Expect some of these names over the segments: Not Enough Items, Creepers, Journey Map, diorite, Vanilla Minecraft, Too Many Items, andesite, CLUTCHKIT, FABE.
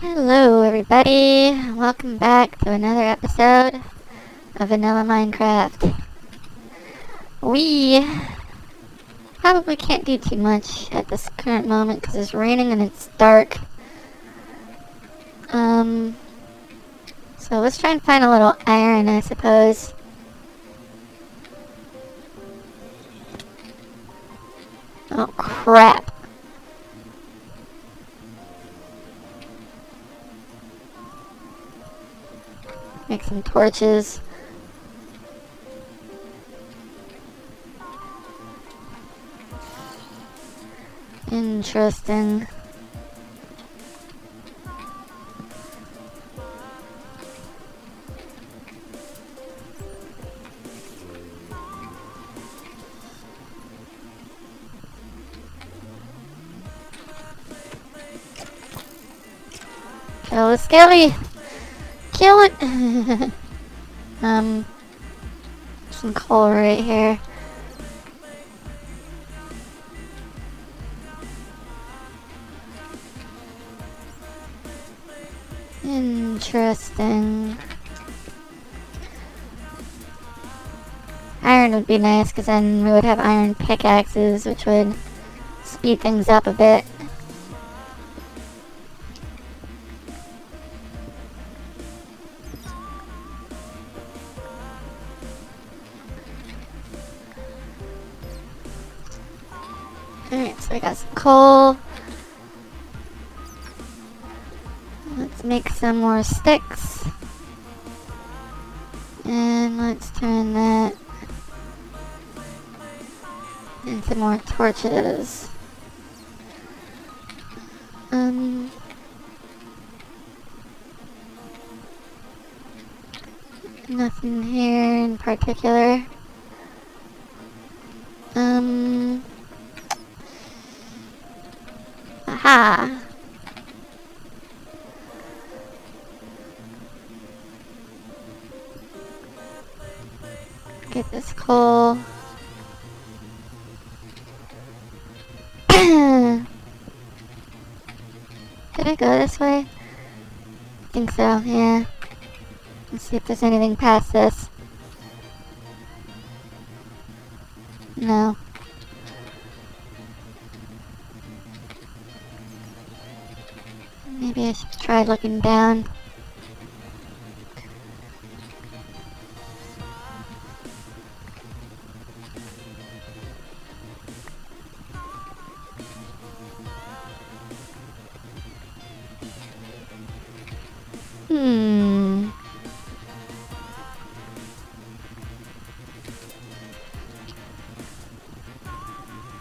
Hello everybody, welcome back to another episode of Vanilla Minecraft. We probably can't do too much at this current moment because it's raining and it's dark. So let's try and find a little iron, I suppose. Oh crap. Make some torches. Interesting. Kill the skelly! Kill it! Some coal right here. Interesting. Iron would be nice because then we would have iron pickaxes, which would speed things up a bit. Alright, so we got some coal. Let's make some more sticks. And let's turn that into more torches. Nothing here in particular. Aha! Get this coal. Did I go this way? I think so, yeah. Let's see if there's anything past this. No. Maybe I should try looking down.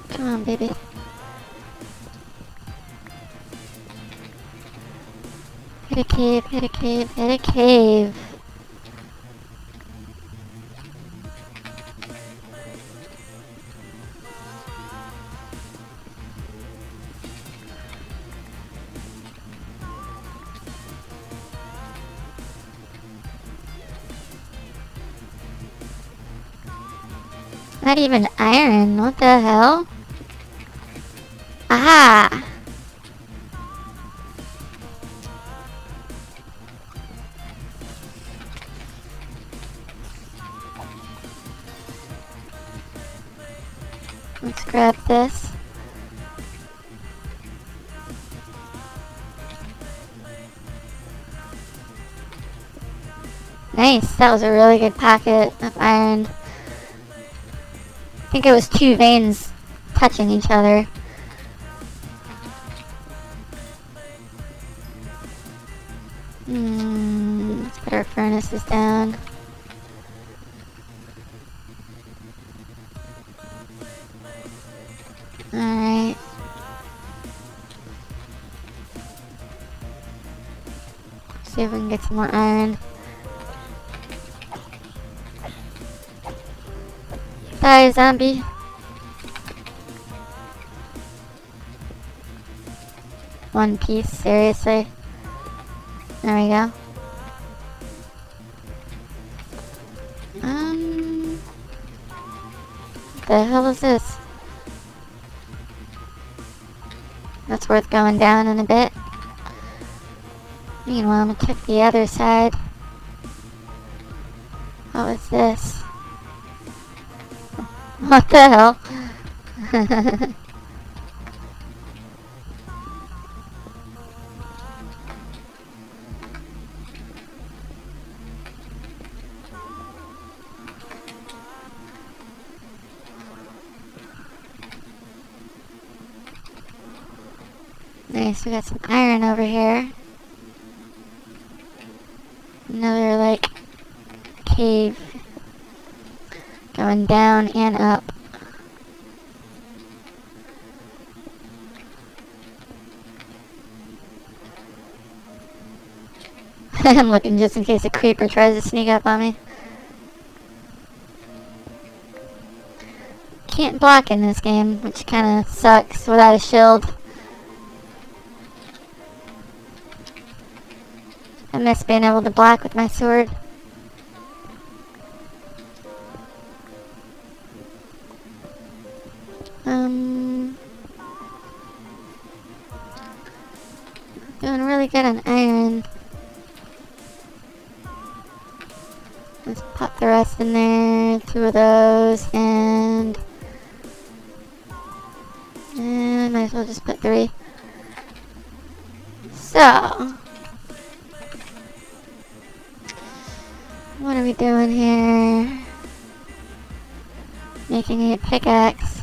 Come on, baby. Hit a cave, hit a cave, hit a cave. Not even iron, what the hell? Aha! Let's grab this. Nice, that was a really good pocket of iron. I think it was two veins touching each other. Let's put our furnaces down. Alright. See if we can get some more iron. Die, zombie. One piece, seriously. There we go. What the hell is this? That's worth going down in a bit. Meanwhile, I'm gonna check the other side. What was this? What the hell? Nice, we got some iron over here. Another, like, cave going down and up. I'm looking just in case a creeper tries to sneak up on me. Can't block in this game, which kind of sucks without a shield. I miss being able to block with my sword. Doing really good on iron. Let's pop the rest in there. 2 of those, and I might as well just put 3. So. What are we doing here? Making a pickaxe.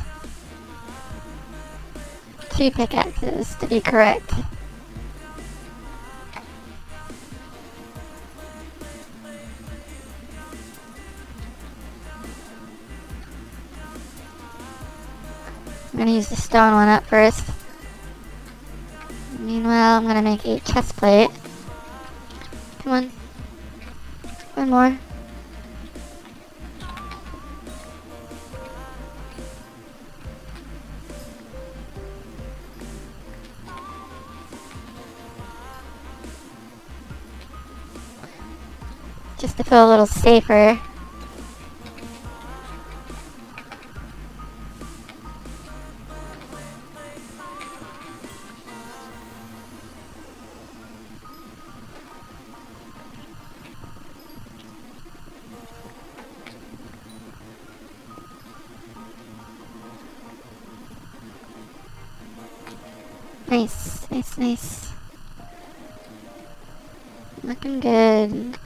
2 pickaxes to be correct. I'm gonna use the stone one up first. Meanwhile, I'm gonna make a chest plate. Come on. One more. Just to feel a little safer. Nice, nice, nice. Looking good.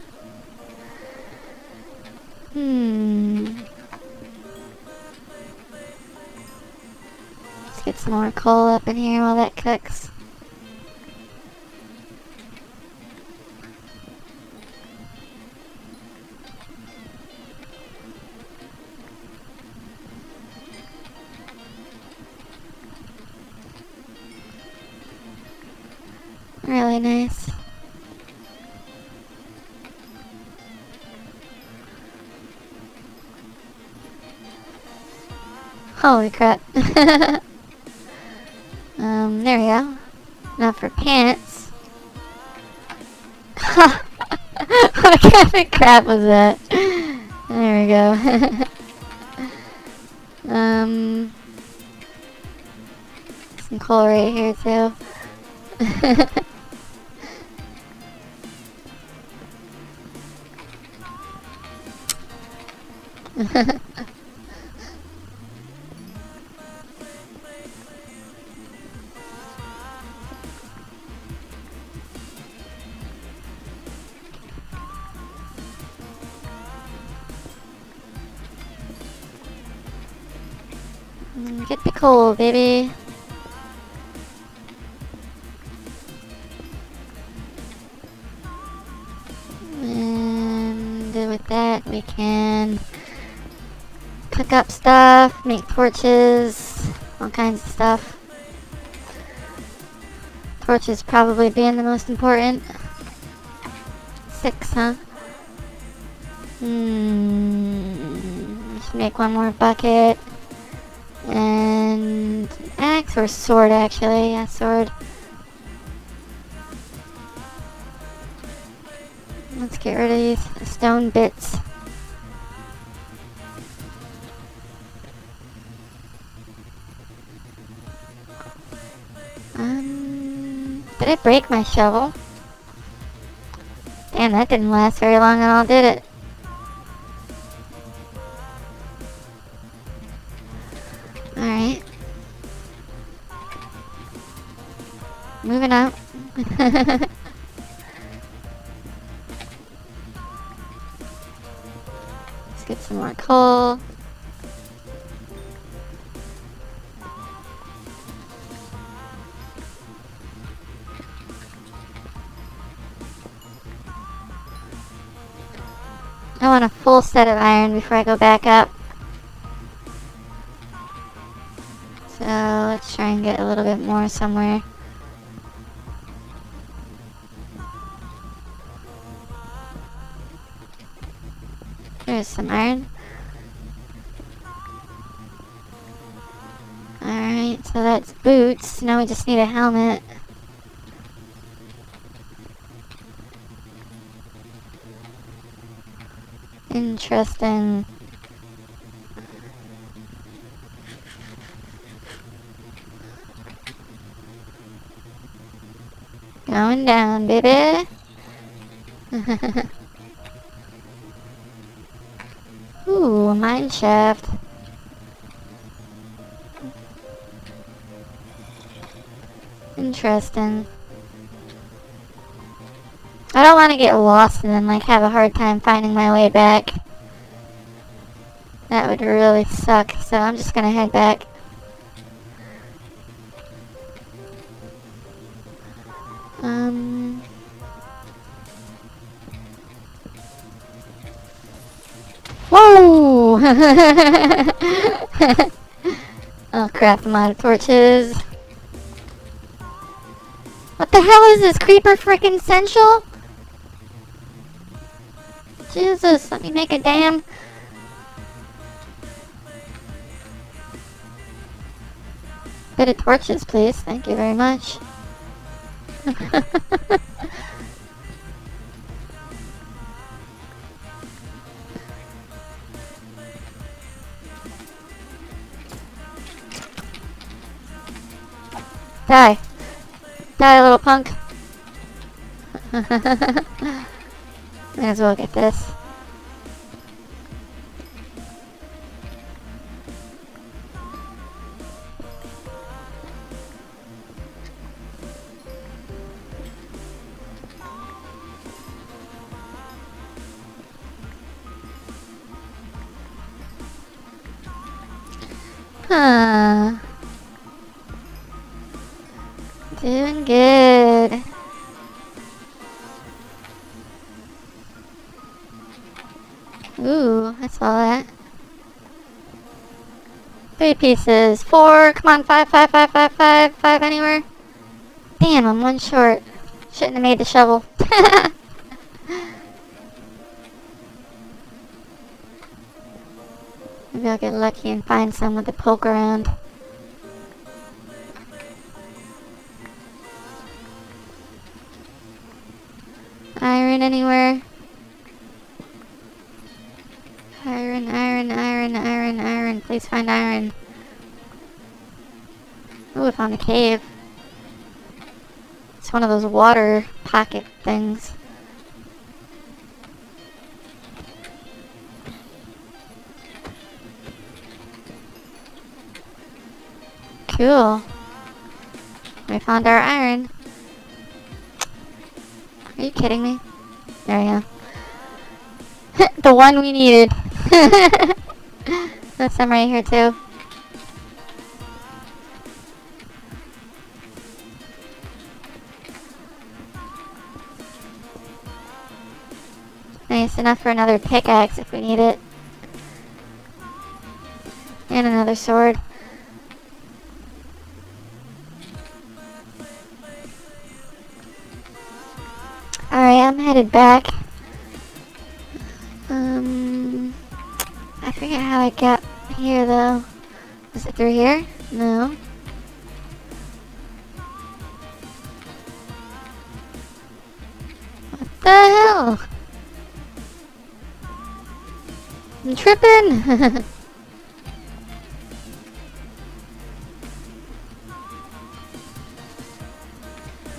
Let's get some more coal up in here while that cooks. Really nice. Holy crap. There we go. Now for pants. What kind of crap was that? There we go. Some coal right here too. Get the coal, baby. And with that, we can cook up stuff, make torches, all kinds of stuff. Torches probably being the most important. 6, huh? Should make one more bucket. And axe or sword, actually. Yeah, sword. Let's get rid of these stone bits. Did I break my shovel? Damn, that didn't last very long at all, did it? Alright. Moving out. Let's get some more coal. I want a full set of iron before I go back up. So let's try and get a little bit more somewhere. There's some iron. Alright, so that's boots. Now we just need a helmet. Interesting. Going down, baby. Ooh, a mine shaft. Interesting. I don't want to get lost and then, like, have a hard time finding my way back. That would really suck, so I'm just gonna head back. Whoa! Oh crap, I'm out of torches. What the hell is this? Creeper frickin' essential? Jesus, let me make a dam. Bit of torches, please. Thank you very much. Die. Die, little punk. Might as well get this. Huh. Doing good. Ooh, I saw that. 3 pieces. 4. Come on, 5, 5, 5, 5, 5, 5 anywhere. Damn, I'm 1 short. Shouldn't have made the shovel. Maybe I'll get lucky and find some with the poke around. Iron anywhere. Iron, iron, iron, iron, iron. Please find iron. Ooh, I found a cave. It's one of those water pocket things. Cool. We found our iron. Are you kidding me? There we go. The one we needed. There's some right here too. Nice, enough for another pickaxe if we need it. And another sword. I'm headed back. I forget how I got here though. Was it through here? No. What the hell? I'm tripping!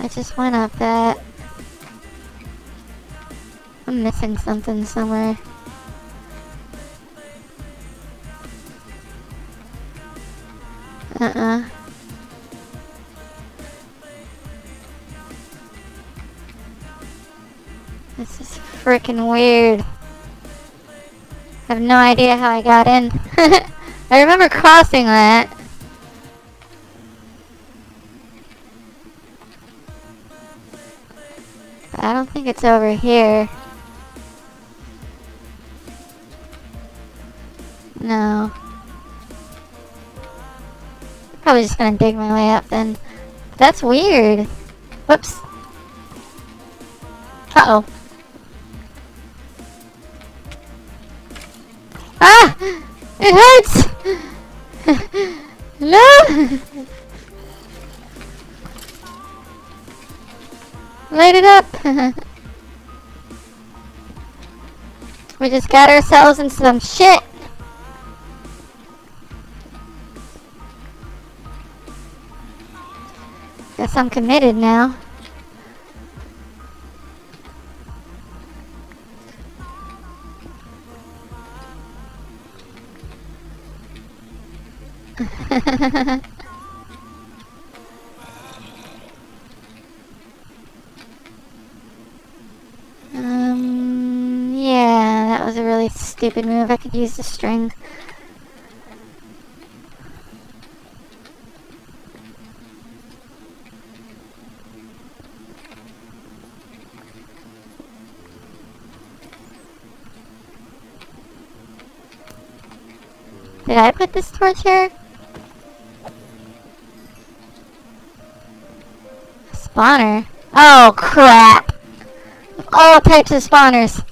I just went up that. I'm missing something somewhere. This is freaking weird. I have no idea how I got in. I remember crossing that. But I don't think it's over here. No. Probably just gonna dig my way up then. That's weird. Whoops. Uh-oh. Ah! It hurts! No! Light it up! We just got ourselves in some shit! Guess I'm committed now. Yeah, that was a really stupid move. I could use the string. Did I put this torch here? Spawner? Oh crap! All types of spawners!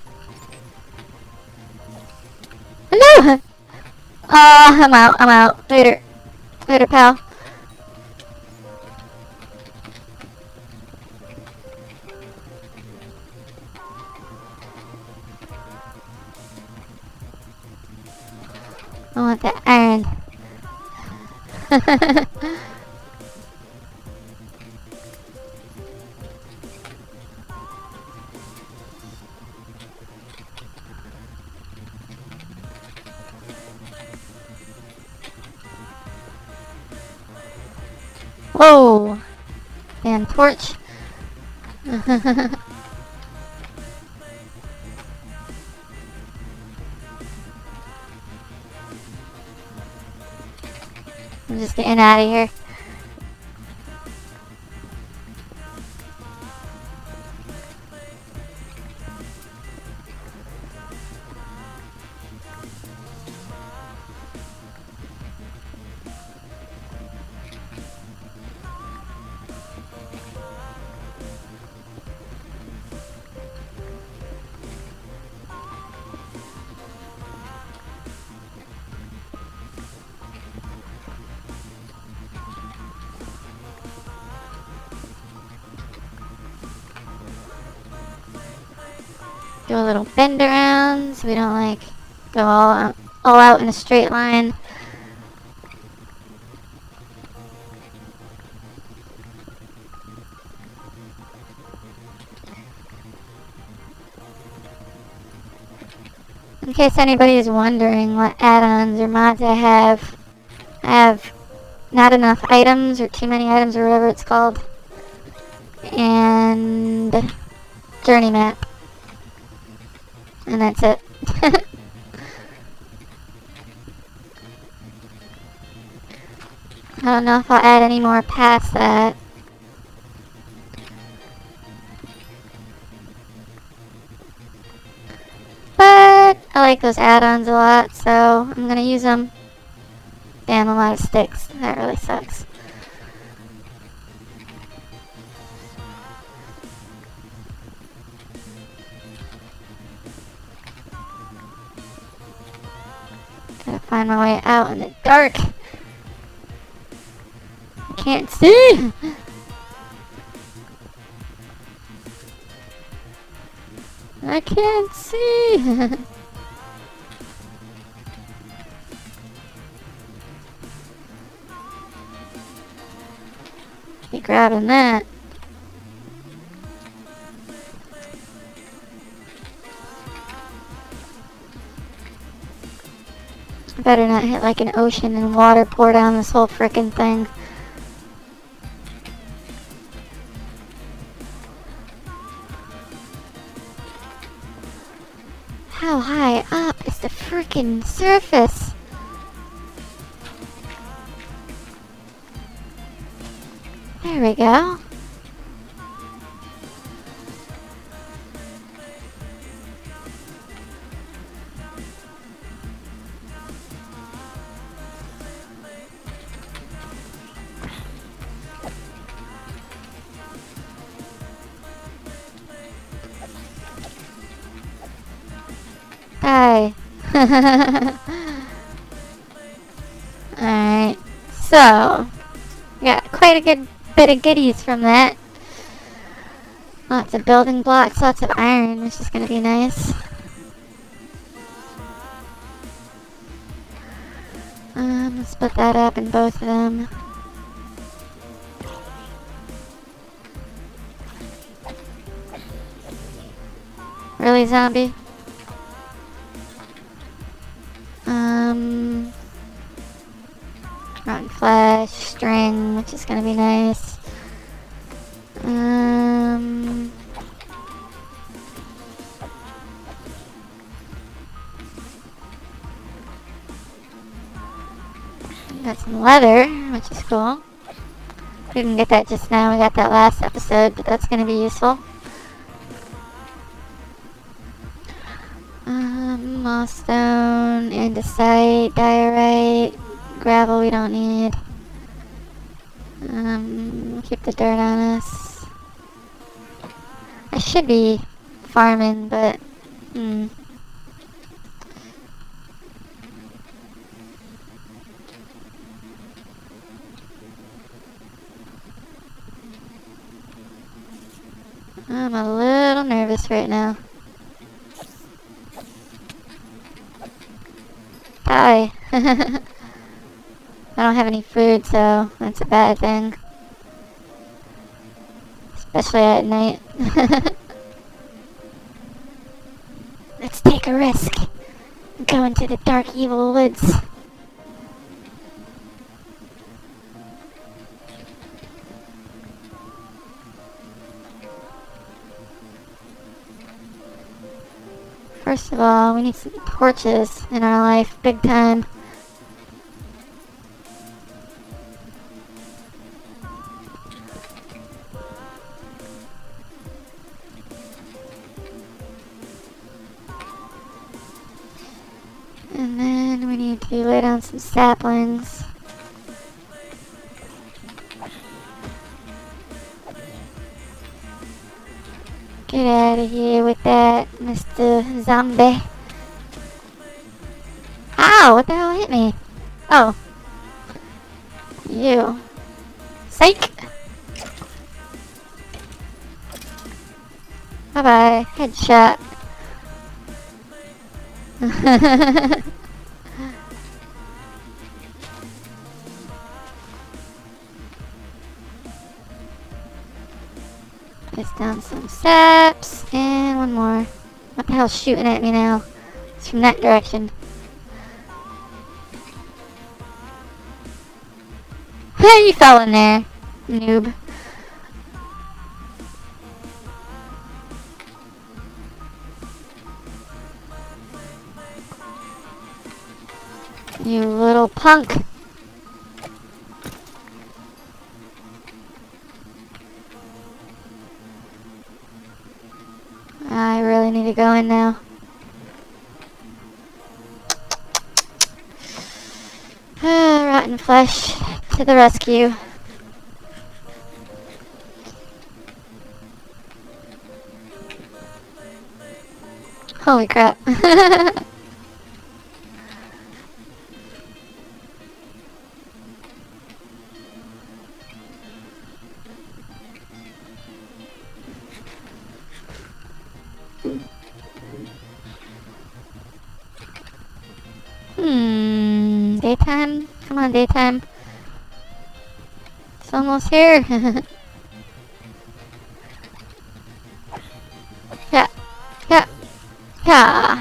No! Oh, I'm out, I'm out. Later. Later, pal. I want the iron. Whoa! Damn torch. I'm just getting out of here. Do a little bend around so we don't like go all out in a straight line. In case anybody is wondering what add-ons or mods I have Not Enough Items or Too Many Items or whatever it's called, and Journey Map. And that's it. I don't know if I'll add any more past that. But I like those add-ons a lot, so I'm gonna use them. Damn, a lot of sticks. That really sucks. Find my way out in the dark. I can't see. I can't see. Be grabbing that. better not hit like an ocean and water pour down this whole frickin' thing. How high up is the frickin' surface? There we go. Alright, so got quite a good bit of goodies from that. Lots of building blocks, lots of iron, which is gonna be nice. Let's put that up in both of them. Really, zombie? Rotten flesh, string, which is gonna be nice. Got some leather, which is cool. We didn't get that just now, we got that last episode, but that's gonna be useful. Mossstone, andesite, diorite, gravel we don't need. Keep the dirt on us. I should be farming, but I'm a little nervous right now. Hi. I don't have any food, so that's a bad thing. Especially at night. Let's take a risk. Go into the dark, evil woods. First of all, we need some torches in our life, big time. And then we need to lay down some saplings. Get out of here with that, Mr. Zombie. Ow! What the hell hit me? Oh. You. Psych! Bye-bye. Headshot. Down some steps, and one more. What the hell's shooting at me now? It's from that direction. Hey, you fell in there, noob. You little punk. I really need to go in now. Rotten flesh to the rescue. Holy crap. Daytime? Come on, daytime. It's almost here. Yeah. Yeah. Yeah.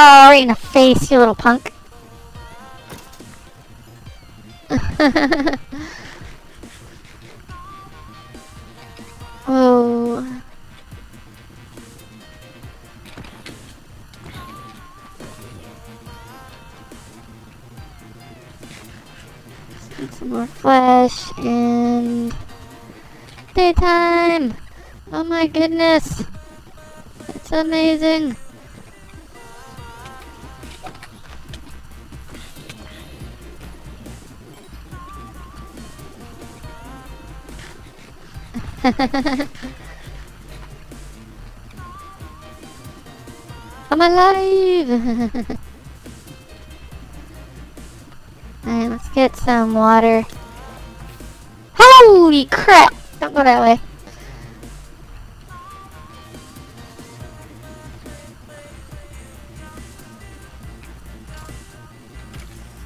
Oh, right in the face, you little punk. Oh. Just need some more flesh and daytime. Oh my goodness. It's amazing. I'm alive! Alright, let's get some water. Holy crap! Don't go that way.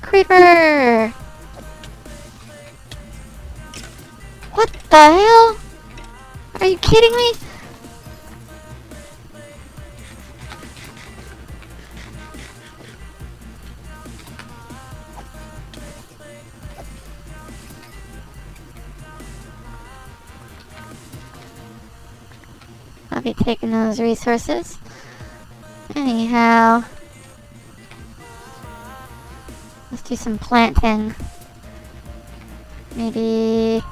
Creeper! What the hell? Are you kidding me? I'll be taking those resources. Anyhow, let's do some planting. Maybe.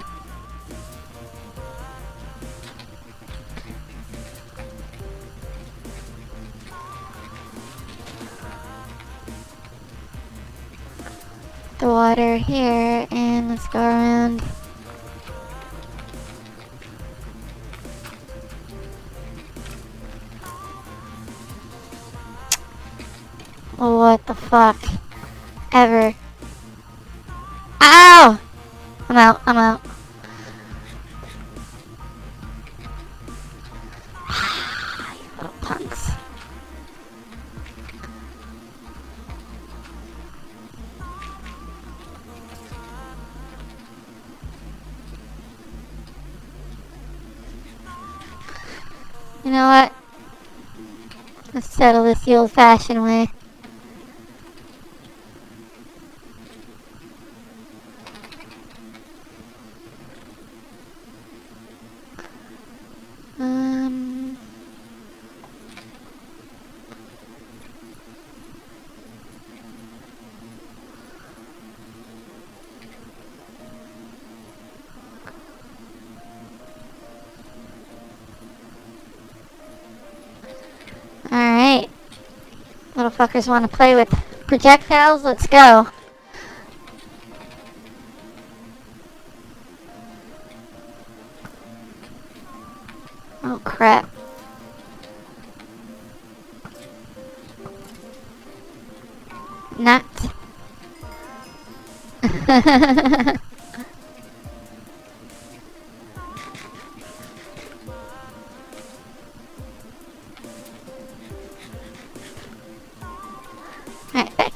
The water here, and let's go around. What the fuck? Ever. Ow! I'm out, I'm out. You little punks. You know what? Let's settle this the old-fashioned way. Little fuckers want to play with projectiles? Let's go. Oh crap. Not.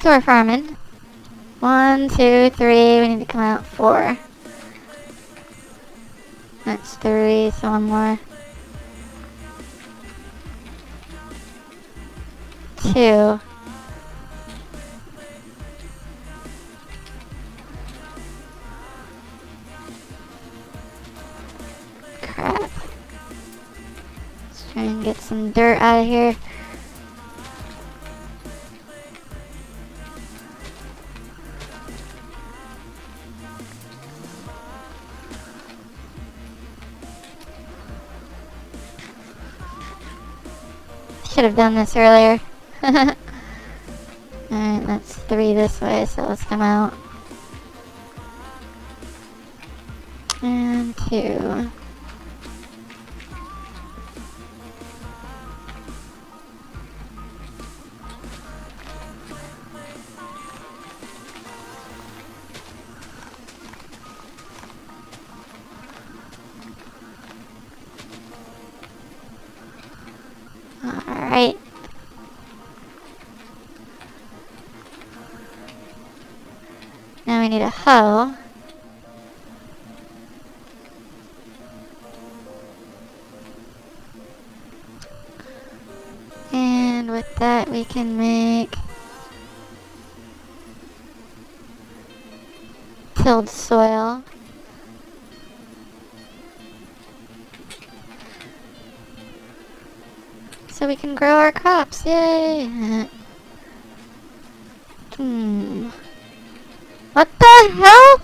So we're farming. 1, 2, 3, we need to come out 4. That's 3, so one more. 2. Crap. Let's try and get some dirt out of here. Should have done this earlier. Alright, that's 3 this way, so let's come out. And 2. Alright. Now we need a hoe. And with that we can make tilled soil. So we can grow our crops, yay! What the hell?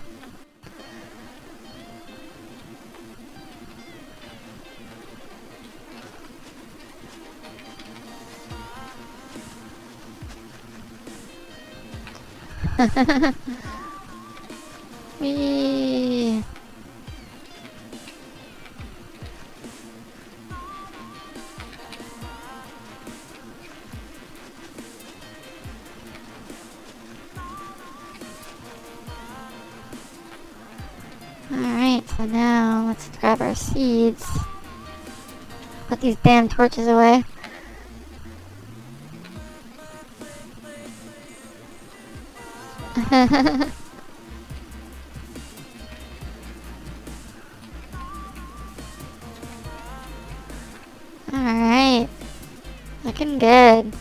Wee. Alright, so now let's grab our seeds. Put these damn torches away. Alright. Looking good.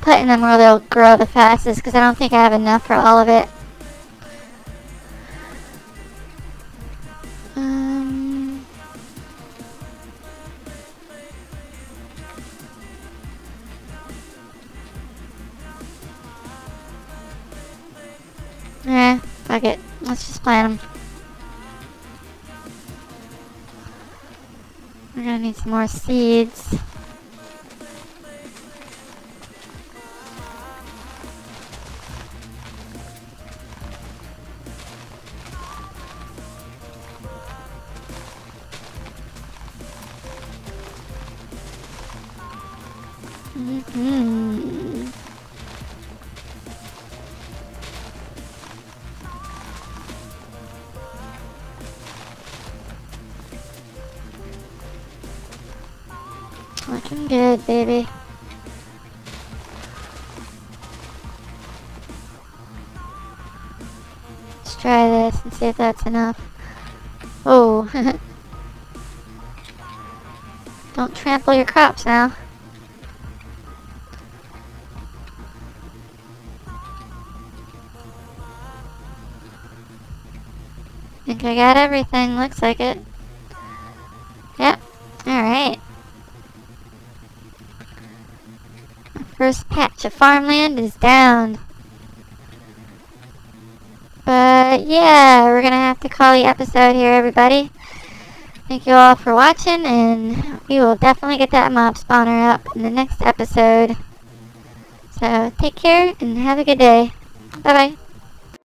Putting them where they'll grow the fastest because I don't think I have enough for all of it. Yeah, fuck it. Let's just plant them. We're gonna need some more seeds. Looking good, baby. Let's try this and see if that's enough. Oh. Don't trample your crops now. I think I got everything, looks like it. Yep, alright. Our first patch of farmland is down. But yeah, we're gonna have to call the episode here, everybody. Thank you all for watching, and we will definitely get that mob spawner up in the next episode. So take care, and have a good day. Bye-bye.